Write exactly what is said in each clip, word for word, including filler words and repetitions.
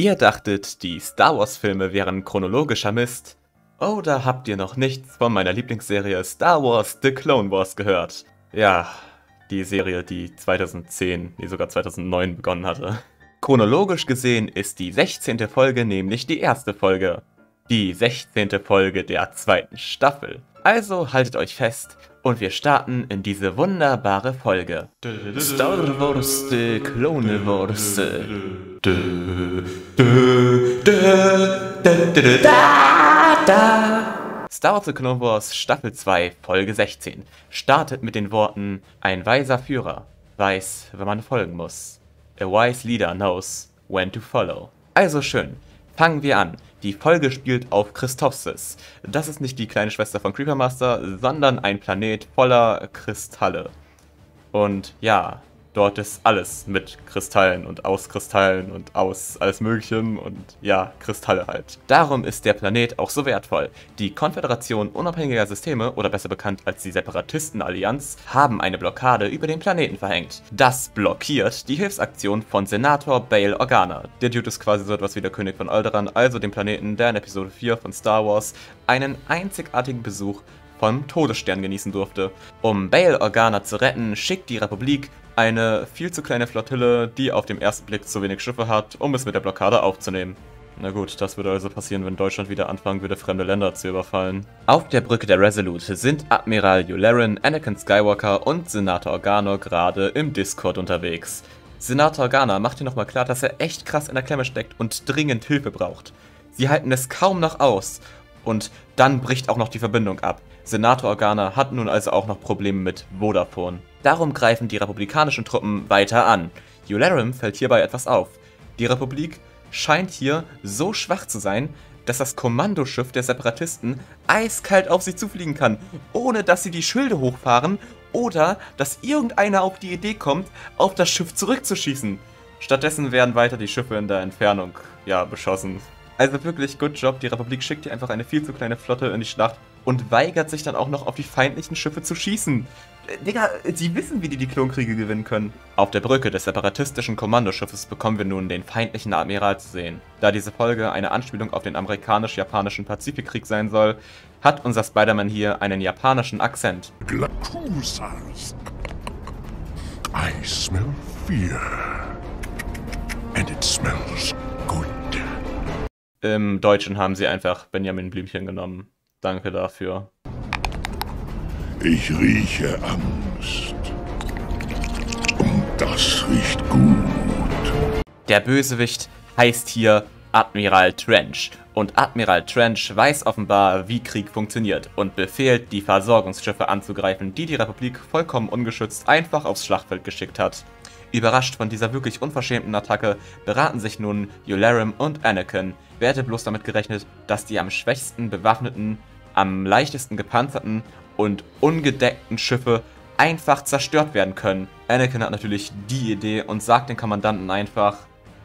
Ihr dachtet, die Star Wars-Filme wären chronologischer Mist? Oder habt ihr noch nichts von meiner Lieblingsserie Star Wars the Clone Wars gehört? Ja, die Serie, die zweitausendzehn, die sogar zweitausendneun begonnen hatte. Chronologisch gesehen ist die sechzehnte Folge nämlich die erste Folge. Die sechzehnte Folge der zweiten Staffel. Also haltet euch fest und wir starten in diese wunderbare Folge. Star Wars the Clone Wars. Dö, dö, dö, dö, dö, da, da. Star Wars The Clone Wars Staffel zwei, Folge sechzehn startet mit den Worten: Ein weiser Führer weiß, wenn man folgen muss. A wise leader knows when to follow. Also schön, fangen wir an. Die Folge spielt auf Christophsis. Das ist nicht die kleine Schwester von Creepermaster, sondern ein Planet voller Kristalle. Und ja, dort ist alles mit Kristallen und aus Kristallen und aus alles Möglichem und ja, Kristalle halt. Darum ist der Planet auch so wertvoll. Die Konföderation unabhängiger Systeme, oder besser bekannt als die Separatistenallianz, haben eine Blockade über den Planeten verhängt. Das blockiert die Hilfsaktion von Senator Bail Organa. Der Dude ist quasi so etwas wie der König von Alderaan, also dem Planeten, der in Episode vier von Star Wars einen einzigartigen Besuch vom Todesstern genießen durfte. Um Bail Organa zu retten, schickt die Republik eine viel zu kleine Flottille, die auf dem ersten Blick zu wenig Schiffe hat, um es mit der Blockade aufzunehmen. Na gut, das würde also passieren, wenn Deutschland wieder anfangen würde, fremde Länder zu überfallen. Auf der Brücke der Resolute sind Admiral Yularen, Anakin Skywalker und Senator Organa gerade im Discord unterwegs. Senator Organa macht ihr nochmal klar, dass er echt krass in der Klemme steckt und dringend Hilfe braucht. Sie halten es kaum noch aus. Und dann bricht auch noch die Verbindung ab. Senator Organa hat nun also auch noch Probleme mit Vodafone. Darum greifen die republikanischen Truppen weiter an. Yularen fällt hierbei etwas auf. Die Republik scheint hier so schwach zu sein, dass das Kommandoschiff der Separatisten eiskalt auf sie zufliegen kann, ohne dass sie die Schilde hochfahren oder dass irgendeiner auf die Idee kommt, auf das Schiff zurückzuschießen. Stattdessen werden weiter die Schiffe in der Entfernung, ja, beschossen. Also wirklich, good job, die Republik schickt hier einfach eine viel zu kleine Flotte in die Schlacht und weigert sich dann auch noch auf die feindlichen Schiffe zu schießen. Digga, die wissen, wie die die Klonkriege gewinnen können. Auf der Brücke des separatistischen Kommandoschiffes bekommen wir nun den feindlichen Admiral zu sehen. Da diese Folge eine Anspielung auf den amerikanisch-japanischen Pazifikkrieg sein soll, hat unser Spider-Man hier einen japanischen Akzent. I smell fear. And it smells good. Im Deutschen haben sie einfach Benjamin Blümchen genommen. Danke dafür. Ich rieche Angst. Und das riecht gut. Der Bösewicht heißt hier Admiral Trench. Und Admiral Trench weiß offenbar, wie Krieg funktioniert und befehlt, die Versorgungsschiffe anzugreifen, die die Republik vollkommen ungeschützt einfach aufs Schlachtfeld geschickt hat. Überrascht von dieser wirklich unverschämten Attacke beraten sich nun Yularen und Anakin. Wer hätte bloß damit gerechnet, dass die am schwächsten bewaffneten, am leichtesten gepanzerten und ungedeckten Schiffe einfach zerstört werden können. Anakin hat natürlich die Idee und sagt den Kommandanten einfach: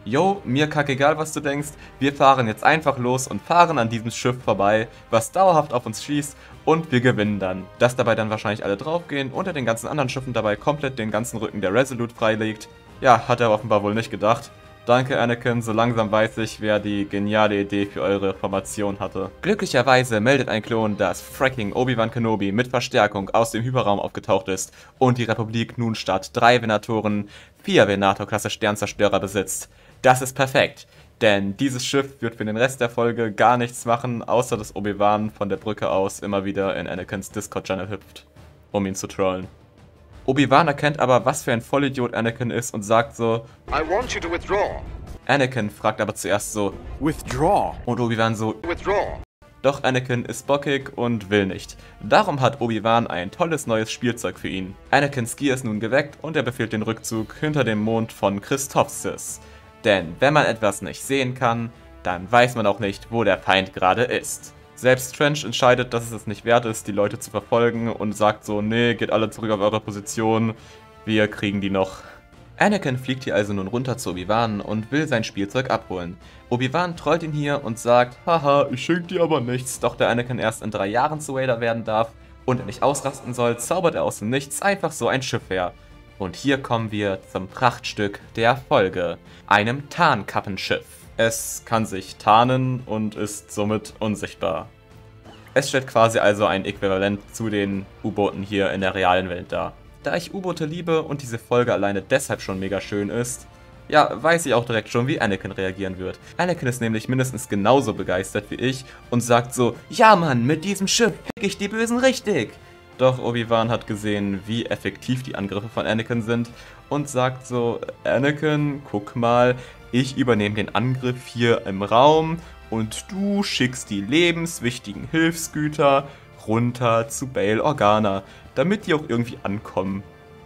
Jo, mir kackegal, was du denkst, wir fahren jetzt einfach los und fahren an diesem Schiff vorbei, was dauerhaft auf uns schießt und wir gewinnen dann. Dass dabei dann wahrscheinlich alle draufgehen und er den ganzen anderen Schiffen dabei komplett den ganzen Rücken der Resolute freilegt, ja, hat er offenbar wohl nicht gedacht. Danke Anakin, so langsam weiß ich, wer die geniale Idee für eure Formation hatte. Glücklicherweise meldet ein Klon, dass fracking Obi-Wan Kenobi mit Verstärkung aus dem Hyperraum aufgetaucht ist und die Republik nun statt drei Venatoren vier Venator-Klasse Sternzerstörer besitzt. Das ist perfekt, denn dieses Schiff wird für den Rest der Folge gar nichts machen, außer dass Obi-Wan von der Brücke aus immer wieder in Anakins Discord-Channel hüpft, um ihn zu trollen. Obi-Wan erkennt aber, was für ein Vollidiot Anakin ist und sagt so: I want you to withdraw. Anakin fragt aber zuerst so: Withdraw. Und Obi-Wan so: Withdraw. Doch Anakin ist bockig und will nicht. Darum hat Obi-Wan ein tolles neues Spielzeug für ihn. Anakins Gier ist nun geweckt und er befiehlt den Rückzug hinter dem Mond von Christophsis. Denn wenn man etwas nicht sehen kann, dann weiß man auch nicht, wo der Feind gerade ist. Selbst Trench entscheidet, dass es es nicht wert ist, die Leute zu verfolgen und sagt so: Nee, geht alle zurück auf eure Position, wir kriegen die noch. Anakin fliegt hier also nun runter zu Obi-Wan und will sein Spielzeug abholen. Obi-Wan trollt ihn hier und sagt: Haha, ich schenk dir aber nichts. Doch da Anakin erst in drei Jahren zu Vader werden darf und er nicht ausrasten soll, zaubert er aus dem Nichts einfach so ein Schiff her. Und hier kommen wir zum Prachtstück der Folge, einem Tarnkappenschiff. Es kann sich tarnen und ist somit unsichtbar. Es stellt quasi also ein Äquivalent zu den U-Booten hier in der realen Welt dar. Da ich U-Boote liebe und diese Folge alleine deshalb schon mega schön ist, ja, weiß ich auch direkt schon, wie Anakin reagieren wird. Anakin ist nämlich mindestens genauso begeistert wie ich und sagt so, ja Mann, mit diesem Schiff pick ich die Bösen richtig. Doch Obi-Wan hat gesehen, wie effektiv die Angriffe von Anakin sind und sagt so, Anakin, guck mal, ich übernehme den Angriff hier im Raum und du schickst die lebenswichtigen Hilfsgüter runter zu Bail Organa, damit die auch irgendwie ankommen.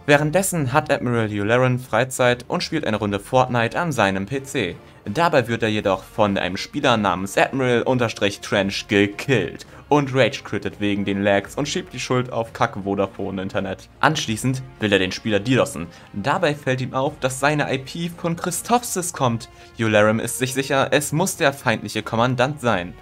Währenddessen hat Admiral Yularen Freizeit und spielt eine Runde Fortnite an seinem P C. Dabei wird er jedoch von einem Spieler namens Admiral-Trench gekillt und rage-crittet wegen den Lags und schiebt die Schuld auf Kack-Vodafone-Internet. Anschließend will er den Spieler DDoSen. Dabei fällt ihm auf, dass seine I P von Christophsis kommt. Yularen ist sich sicher, es muss der feindliche Kommandant sein.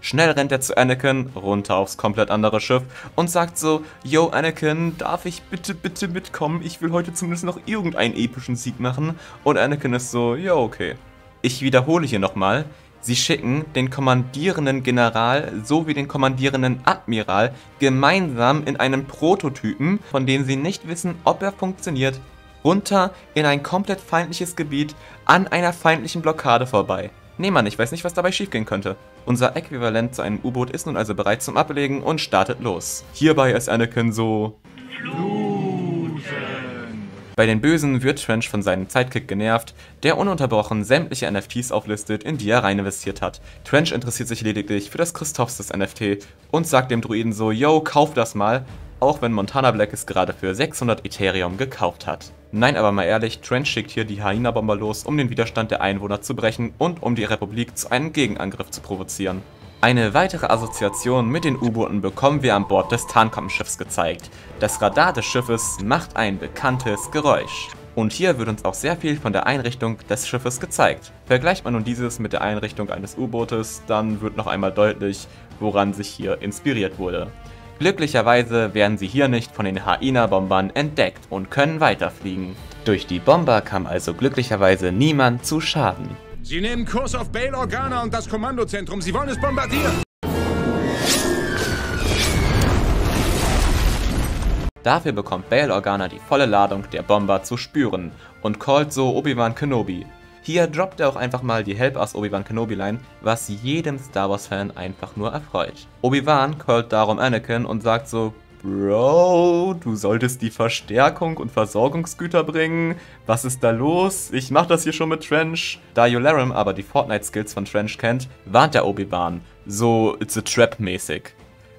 Schnell rennt er zu Anakin, runter aufs komplett andere Schiff und sagt so, yo Anakin, darf ich bitte, bitte mitkommen? Ich will heute zumindest noch irgendeinen epischen Sieg machen. Und Anakin ist so, ja okay. Ich wiederhole hier nochmal, sie schicken den kommandierenden General sowie den kommandierenden Admiral gemeinsam in einen Prototypen, von dem sie nicht wissen, ob er funktioniert, runter in ein komplett feindliches Gebiet an einer feindlichen Blockade vorbei. Nee Mann, ich weiß nicht, was dabei schiefgehen könnte. Unser Äquivalent zu einem U-Boot ist nun also bereit zum Ablegen und startet los. Hierbei ist Anakin so... Fluten. Bei den Bösen wird Trench von seinem Sidekick genervt, der ununterbrochen sämtliche N F Ts auflistet, in die er rein investiert hat. Trench interessiert sich lediglich für das Christophsis N F T und sagt dem Druiden so, yo, kauf das mal, auch wenn Montana Black es gerade für sechshundert Ethereum gekauft hat. Nein, aber mal ehrlich, Trench schickt hier die Hyena-Bomber los, um den Widerstand der Einwohner zu brechen und um die Republik zu einem Gegenangriff zu provozieren. Eine weitere Assoziation mit den U-Booten bekommen wir an Bord des Tarnkampfschiffs gezeigt. Das Radar des Schiffes macht ein bekanntes Geräusch. Und hier wird uns auch sehr viel von der Einrichtung des Schiffes gezeigt. Vergleicht man nun dieses mit der Einrichtung eines U-Bootes, dann wird noch einmal deutlich, woran sich hier inspiriert wurde. Glücklicherweise werden sie hier nicht von den Hyena-Bombern entdeckt und können weiterfliegen. Durch die Bomber kam also glücklicherweise niemand zu Schaden. Sie nehmen Kurs auf Bail Organa und das Kommandozentrum. Sie wollen es bombardieren! Dafür bekommt Bail Organa die volle Ladung der Bomber zu spüren und callt so Obi-Wan Kenobi. Hier droppt er auch einfach mal die Help Us Obi-Wan Kenobi-Line, was jedem Star Wars-Fan einfach nur erfreut. Obi-Wan callt darum Anakin und sagt so, Bro, du solltest die Verstärkung und Versorgungsgüter bringen, was ist da los? Ich mach das hier schon mit Trench. Da Yularen aber die Fortnite-Skills von Trench kennt, warnt er Obi-Wan, so it's a trap mäßig.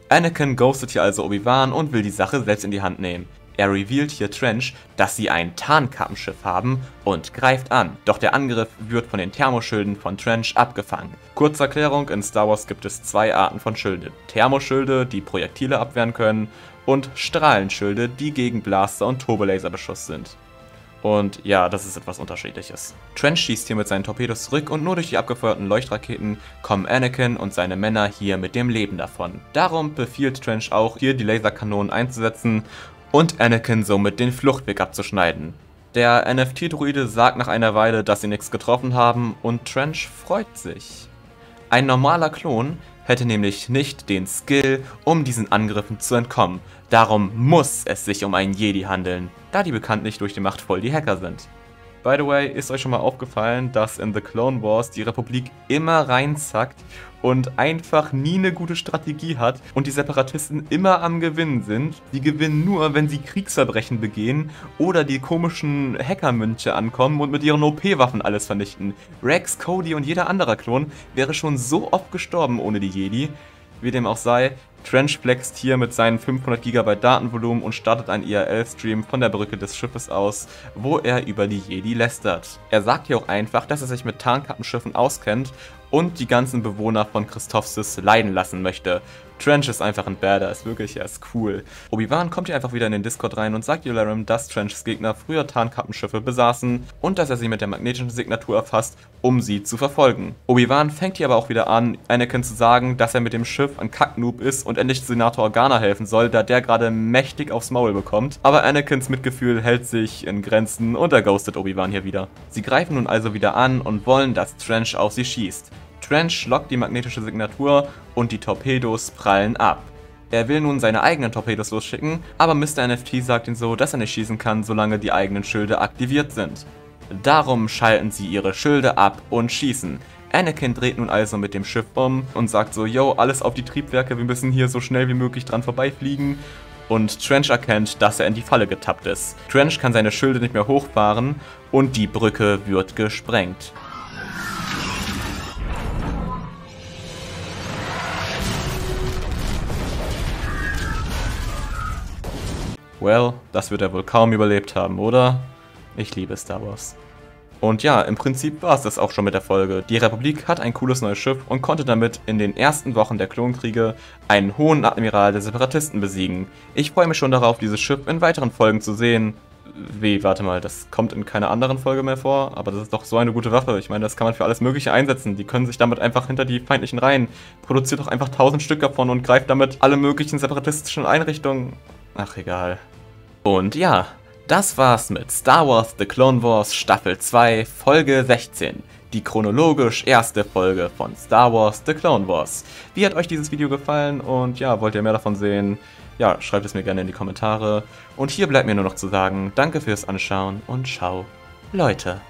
Anakin ghostet hier also Obi-Wan und will die Sache selbst in die Hand nehmen. Er revealt hier Trench, dass sie ein Tarnkampfschiff haben und greift an, doch der Angriff wird von den Thermoschilden von Trench abgefangen. Kurze Erklärung, in Star Wars gibt es zwei Arten von Schilden. Thermoschilde, die Projektile abwehren können, und Strahlenschilde, die gegen Blaster und Turbolaserbeschuss sind. Und ja, das ist etwas Unterschiedliches. Trench schießt hier mit seinen Torpedos zurück und nur durch die abgefeuerten Leuchtraketen kommen Anakin und seine Männer hier mit dem Leben davon. Darum befiehlt Trench auch, hier die Laserkanonen einzusetzen und Anakin somit den Fluchtweg abzuschneiden. Der N F T-Druide sagt nach einer Weile, dass sie nichts getroffen haben und Trench freut sich. Ein normaler Klon hätte nämlich nicht den Skill, um diesen Angriffen zu entkommen. Darum muss es sich um einen Jedi handeln, da die bekanntlich durch die Macht voll die Hacker sind. By the way, ist euch schon mal aufgefallen, dass in The Clone Wars die Republik immer reinzackt und einfach nie eine gute Strategie hat und die Separatisten immer am Gewinnen sind? Die gewinnen nur, wenn sie Kriegsverbrechen begehen oder die komischen Hackermönche ankommen und mit ihren O P-Waffen alles vernichten. Rex, Cody und jeder andere Klon wäre schon so oft gestorben ohne die Jedi. Wie dem auch sei, Trench flext hier mit seinen fünfhundert Gigabyte Datenvolumen und startet einen I R L-Stream von der Brücke des Schiffes aus, wo er über die Jedi lästert. Er sagt hier auch einfach, dass er sich mit Tarnkappenschiffen auskennt und die ganzen Bewohner von Christophsis leiden lassen möchte. Trench ist einfach ein Badass, wirklich, er ist cool. Obi-Wan kommt hier einfach wieder in den Discord rein und sagt Yularen, dass Trenchs Gegner früher Tarnkappenschiffe besaßen und dass er sie mit der magnetischen Signatur erfasst, um sie zu verfolgen. Obi-Wan fängt hier aber auch wieder an, Anakin zu sagen, dass er mit dem Schiff ein Kacknoob ist und endlich Senator Organa helfen soll, da der gerade mächtig aufs Maul bekommt. Aber Anakins Mitgefühl hält sich in Grenzen und er ghostet Obi-Wan hier wieder. Sie greifen nun also wieder an und wollen, dass Trench auf sie schießt. Trench lockt die magnetische Signatur und die Torpedos prallen ab. Er will nun seine eigenen Torpedos losschicken, aber Mister N F T sagt ihm so, dass er nicht schießen kann, solange die eigenen Schilde aktiviert sind. Darum schalten sie ihre Schilde ab und schießen. Anakin dreht nun also mit dem Schiff um und sagt so, yo, alles auf die Triebwerke, wir müssen hier so schnell wie möglich dran vorbeifliegen. Und Trench erkennt, dass er in die Falle getappt ist. Trench kann seine Schilde nicht mehr hochfahren und die Brücke wird gesprengt. Well, das wird er wohl kaum überlebt haben, oder? Ich liebe Star Wars. Und ja, im Prinzip war es das auch schon mit der Folge. Die Republik hat ein cooles neues Schiff und konnte damit in den ersten Wochen der Klonkriege einen hohen Admiral der Separatisten besiegen. Ich freue mich schon darauf, dieses Schiff in weiteren Folgen zu sehen. Weh, warte mal, das kommt in keiner anderen Folge mehr vor, aber das ist doch so eine gute Waffe. Ich meine, das kann man für alles Mögliche einsetzen. Die können sich damit einfach hinter die feindlichen Reihen. Produziert doch einfach tausend Stück davon und greift damit alle möglichen separatistischen Einrichtungen. Ach, egal. Und ja, das war's mit Star Wars The Clone Wars Staffel zwei, Folge sechzehn. Die chronologisch erste Folge von Star Wars The Clone Wars. Wie hat euch dieses Video gefallen und ja, wollt ihr mehr davon sehen? Ja, schreibt es mir gerne in die Kommentare. Und hier bleibt mir nur noch zu sagen, danke fürs Anschauen und ciao, Leute.